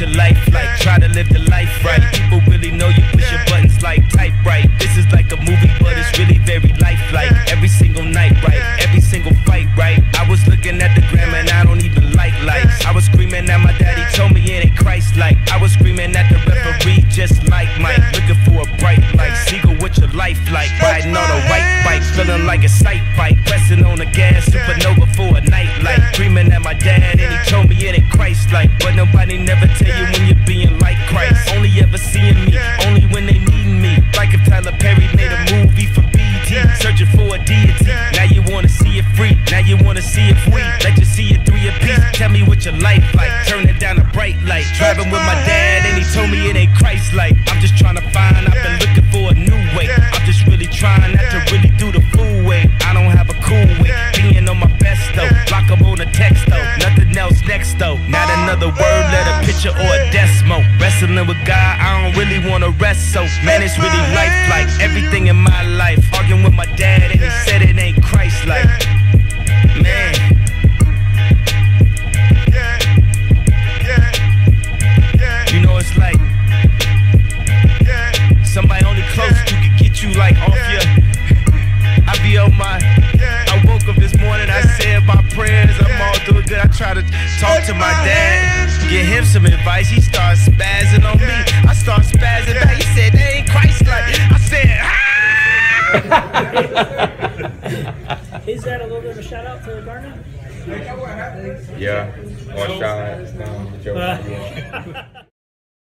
with your life like. Try to live the life right. People really know you push your buttons like type right. This is like a movie, but it's really very lifelike. Every single night, right? Every single fight, right? I was looking at the gram and I don't even like lights. I was screaming at my daddy, told me it ain't Christ-like. I was screaming at the referee just like Mike. Looking for a bright light, Seagull, what your life like? Riding on a white bike, feeling like a sight bike. Pressing on the gas, supernova for a night light. Screaming at my dad and he told me it ain't Christ-like. But nobody never tell you when you're being like Christ. Only ever seeing me, only when they need me. Like if Tyler Perry made a movie for BT, searching for a deity. Now you wanna see it free, now you wanna see it free. Let you see it three apiece. Tell me what your life like, turn it down a bright light. Driving with my dad and he told me it ain't Christ-like. I'm just trying to find, I've been looking for a new way. I'm just really trying not to really do the fool way. I don't have a cool way, being on my best though. Lock up on a text though, nothing else next though. Not another word, let a picture or a decimal. Wrestling with God, I don't really wanna rest so. Man, it's really lifelike, everything in my life. Arguing with my dad and he said it ain't Christ-like. Man. You know it's like somebody only close to could get you like off your. I be on my. I woke up this morning, I said my prayers, I'm all doing good. I try to talk to my dad, give him some advice. He starts spazzing on me, I start spazzing back. He said that ain't Christ-like. I said, ah! Is that a little bit of a shout out to Garner? Yeah, or shot.